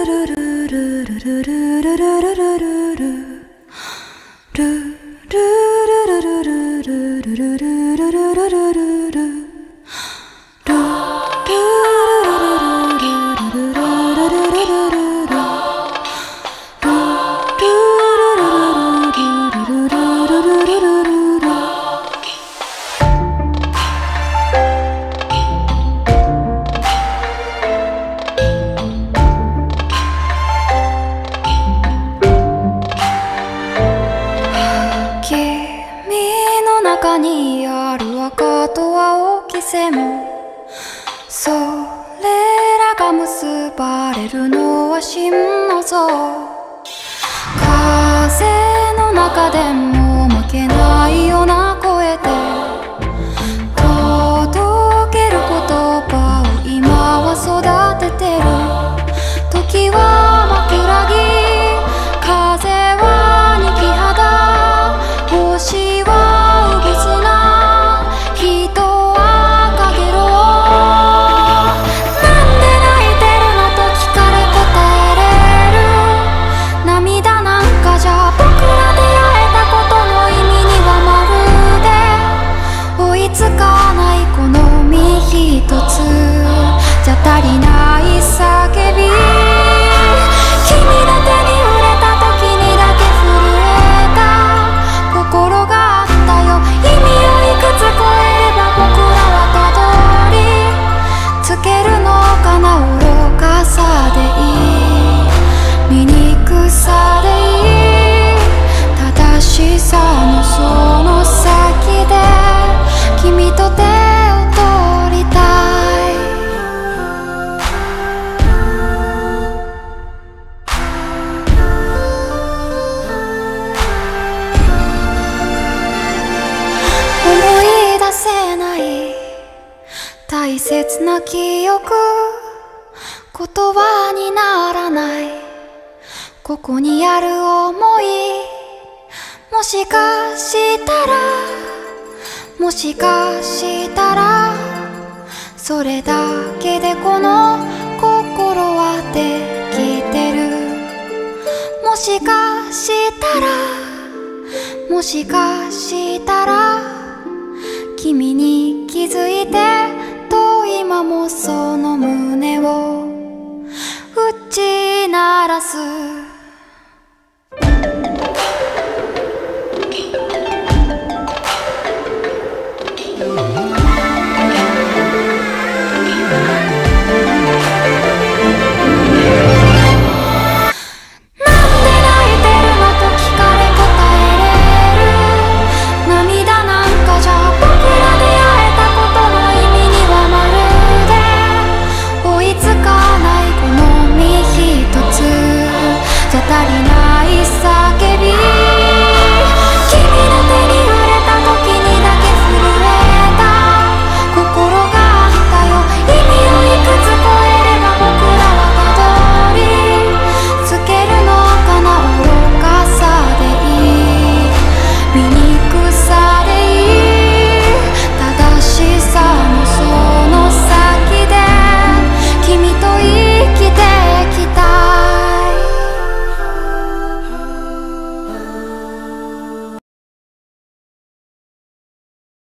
鳴らす